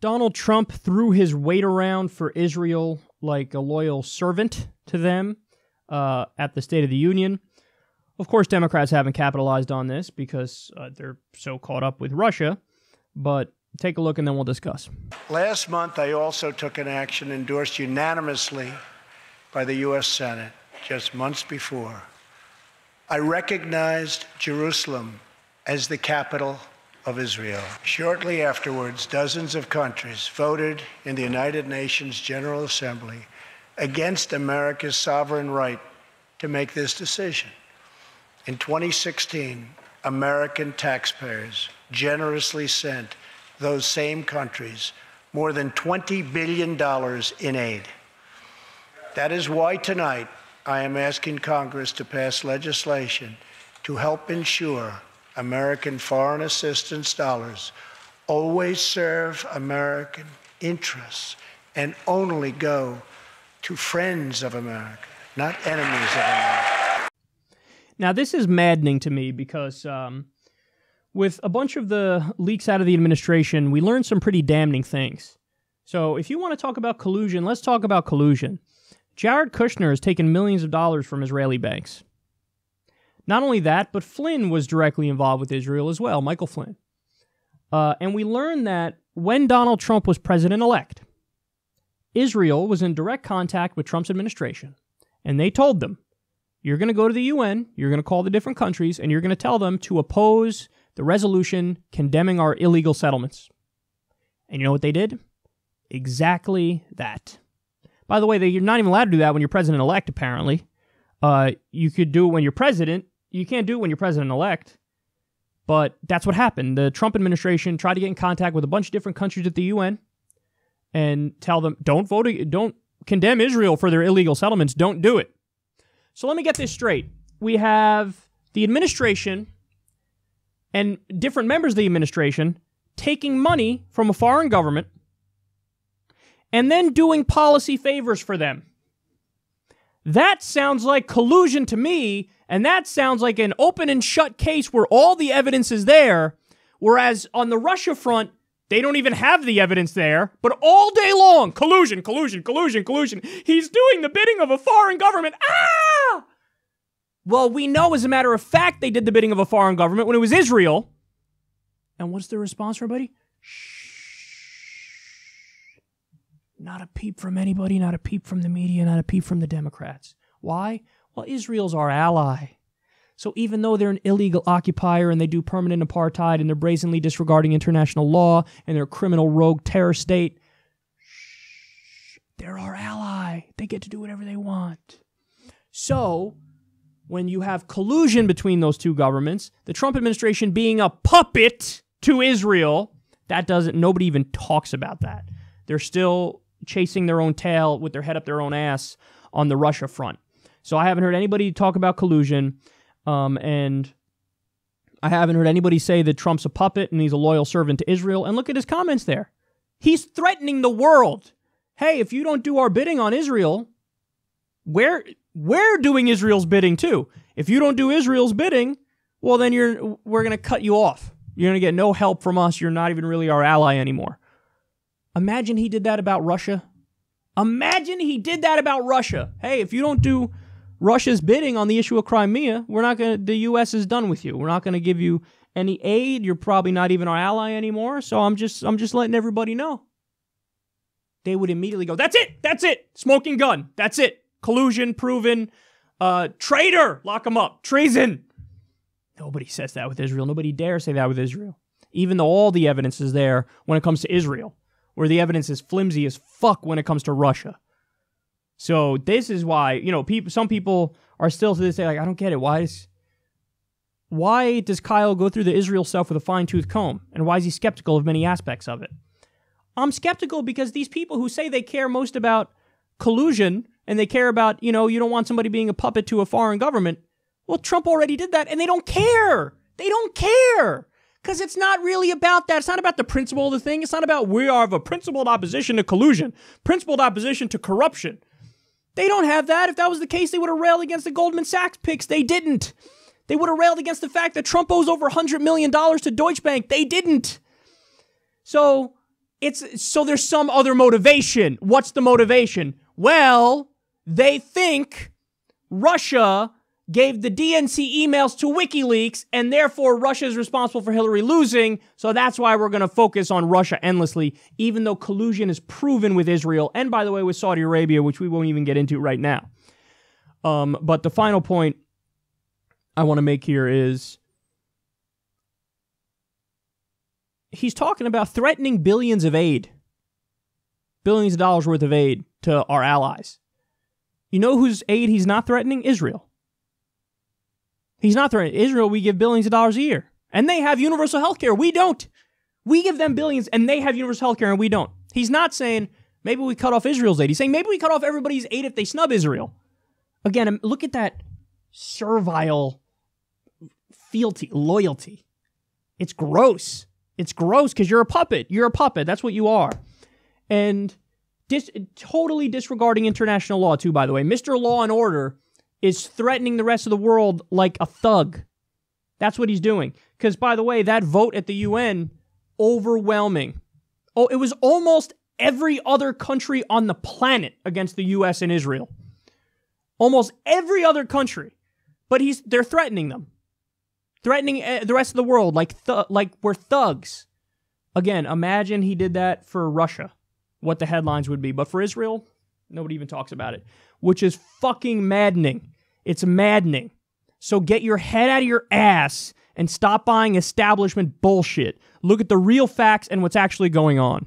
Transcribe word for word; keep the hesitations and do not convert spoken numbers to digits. Donald Trump threw his weight around for Israel like a loyal servant to them uh, at the State of the Union. Of course, Democrats haven't capitalized on this because uh, they're so caught up with Russia, but take a look and then we'll discuss. Last month, I also took an action endorsed unanimously by the U S Senate just months before. I recognized Jerusalem as the capital of Israel. Shortly afterwards, dozens of countries voted in the United Nations General Assembly against America's sovereign right to make this decision. In twenty sixteen, American taxpayers generously sent those same countries more than twenty billion dollars in aid. That is why tonight I am asking Congress to pass legislation to help ensure American foreign assistance dollars always serve American interests and only go to friends of America, not enemies of America. Now, this is maddening to me because um, with a bunch of the leaks out of the administration, we learned some pretty damning things. So if you want to talk about collusion, let's talk about collusion. Jared Kushner has taken millions of dollars from Israeli banks. Not only that, but Flynn was directly involved with Israel as well, Michael Flynn. Uh, and we learned that when Donald Trump was president-elect, Israel was in direct contact with Trump's administration, and they told them, you're going to go to the U N, you're going to call the different countries, and you're going to tell them to oppose the resolution condemning our illegal settlements. And you know what they did? Exactly that. By the way, they, you're not even allowed to do that when you're president-elect, apparently. Uh, you could do it when you're president. You can't do it when you're president-elect. But that's what happened. The Trump administration tried to get in contact with a bunch of different countries at the U N and tell them, don't vote, don't condemn Israel for their illegal settlements. Don't do it. So let me get this straight. We have the administration and different members of the administration taking money from a foreign government and then doing policy favors for them. That sounds like collusion to me, and that sounds like an open and shut case where all the evidence is there, whereas on the Russia front, they don't even have the evidence there, but all day long, collusion, collusion, collusion, collusion. He's doing the bidding of a foreign government. Ah! Well, we know as a matter of fact they did the bidding of a foreign government when it was Israel. And what's the response from everybody? Shh. Not a peep from anybody, not a peep from the media, not a peep from the Democrats. Why? Well, Israel's our ally. So even though they're an illegal occupier and they do permanent apartheid and they're brazenly disregarding international law and they're a criminal rogue terror state, shh, they're our ally. They get to do whatever they want. So when you have collusion between those two governments, the Trump administration being a puppet to Israel, that doesn't, nobody even talks about that. They're still chasing their own tail with their head up their own ass on the Russia front. So I haven't heard anybody talk about collusion. Um, and I haven't heard anybody say that Trump's a puppet and he's a loyal servant to Israel. And look at his comments there. He's threatening the world. Hey, if you don't do our bidding on Israel, we're, we're doing Israel's bidding too. If you don't do Israel's bidding, well, then you're, we're going to cut you off. You're going to get no help from us. You're not even really our ally anymore. Imagine he did that about Russia. Imagine he did that about Russia. Hey, if you don't do Russia's bidding on the issue of Crimea, we're not going to, the U S is done with you. We're not going to give you any aid. You're probably not even our ally anymore. So I'm just, I'm just letting everybody know. They would immediately go, that's it, that's it, smoking gun, that's it, collusion proven, uh, traitor, lock him up, treason. Nobody says that with Israel. Nobody dares say that with Israel, even though all the evidence is there when it comes to Israel, where the evidence is flimsy as fuck when it comes to Russia. So this is why, you know, people, some people are still to this day like, I don't get it. Why is, why does Kyle go through the Israel stuff with a fine-tooth comb? And why is he skeptical of many aspects of it? I'm skeptical because these people who say they care most about collusion and they care about, you know, you don't want somebody being a puppet to a foreign government. Well, Trump already did that and they don't care. They don't care. Because it's not really about that. It's not about the principle of the thing. It's not about we are of a principled opposition to collusion, principled opposition to corruption. They don't have that. If that was the case, they would have railed against the Goldman Sachs picks. They didn't. They would have railed against the fact that Trump owes over one hundred million dollars to Deutsche Bank. They didn't. So It's so there's some other motivation. What's the motivation? Well, they think Russia gave the D N C emails to WikiLeaks, and therefore Russia is responsible for Hillary losing, so that's why we're going to focus on Russia endlessly, even though collusion is proven with Israel, and by the way, with Saudi Arabia, which we won't even get into right now. Um, but the final point I want to make here is he's talking about threatening billions of aid, billions of dollars worth of aid to our allies. You know whose aid he's not threatening? Israel. He's not threatening Israel. We give billions of dollars a year, and they have universal health care. We don't. We give them billions, and they have universal health care, and we don't. He's not saying maybe we cut off Israel's aid. He's saying maybe we cut off everybody's aid if they snub Israel. Again, look at that servile fealty, loyalty. It's gross. It's gross because you're a puppet. You're a puppet. That's what you are. And dis- totally disregarding international law, too, by the way. Mister Law and Order is threatening the rest of the world like a thug. That's what he's doing. Because, by the way, that vote at the U N, overwhelming. Oh, it was almost every other country on the planet against the U S and Israel. Almost every other country. But he's they're threatening them. Threatening the rest of the world like th like we're thugs. Again, imagine he did that for Russia, what the headlines would be. But for Israel, nobody even talks about it, which is fucking maddening. It's maddening. So get your head out of your ass and stop buying establishment bullshit. Look at the real facts and what's actually going on.